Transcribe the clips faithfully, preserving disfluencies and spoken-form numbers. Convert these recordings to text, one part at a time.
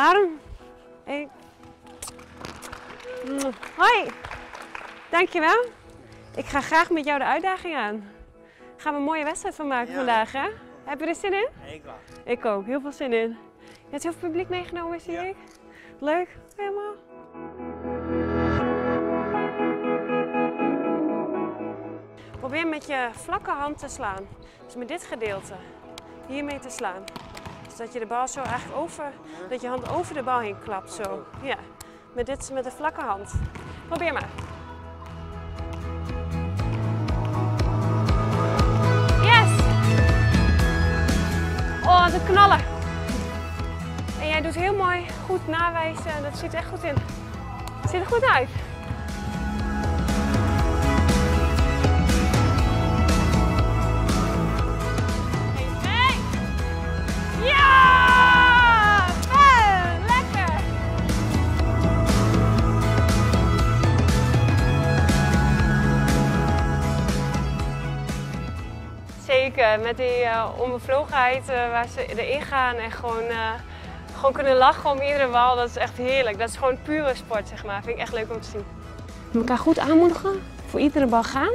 Harm. Hey. Hoi, dankjewel. Ik ga graag met jou de uitdaging aan. Gaan we een mooie wedstrijd van maken ja. vandaag, hè? Heb je er zin in? Ja, ik wel. Ik ook, heel veel zin in. Je hebt heel veel publiek meegenomen, zie ja. ik. Leuk, helemaal. Probeer met je vlakke hand te slaan. Dus met dit gedeelte, hiermee te slaan. Zodat je de bal zo eigenlijk over, ja. dat je hand over de bal heen klapt, zo. Ja. Met dit, met de vlakke hand. Probeer maar. Yes! Oh, de knallen. En jij doet heel mooi goed nawijzen en dat zit echt goed in. Het ziet er goed uit. Zeker, met die uh, onbevlogenheid uh, waar ze erin gaan en gewoon, uh, gewoon kunnen lachen om iedere bal, dat is echt heerlijk. Dat is gewoon pure sport, zeg maar. Vind ik echt leuk om te zien. Elkaar goed aanmoedigen, voor iedere bal gaan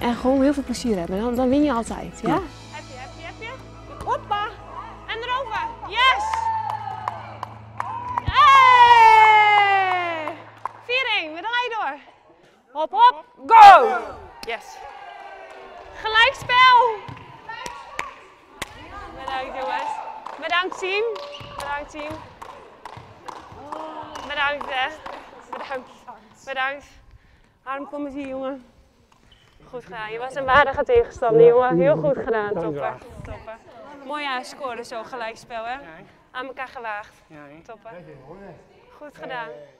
en gewoon heel veel plezier hebben. Dan, dan win je altijd, ja? Heb je, heb je, heb je. Hoppa! En erover! Yes! Hey! vier één, we draaien door. Hop, hop, go! Yes! Gelijkspel! Bedankt jongens. Bedankt team. Bedankt team. Bedankt hè. Bedankt. Bedankt. Harm, kom eens hier jongen. Goed gedaan. Je was een waardige tegenstander jongen. Heel goed gedaan. Topper. Topper. Mooi scoren zo gelijkspel hè. Aan elkaar gewaagd. Topper. Goed gedaan.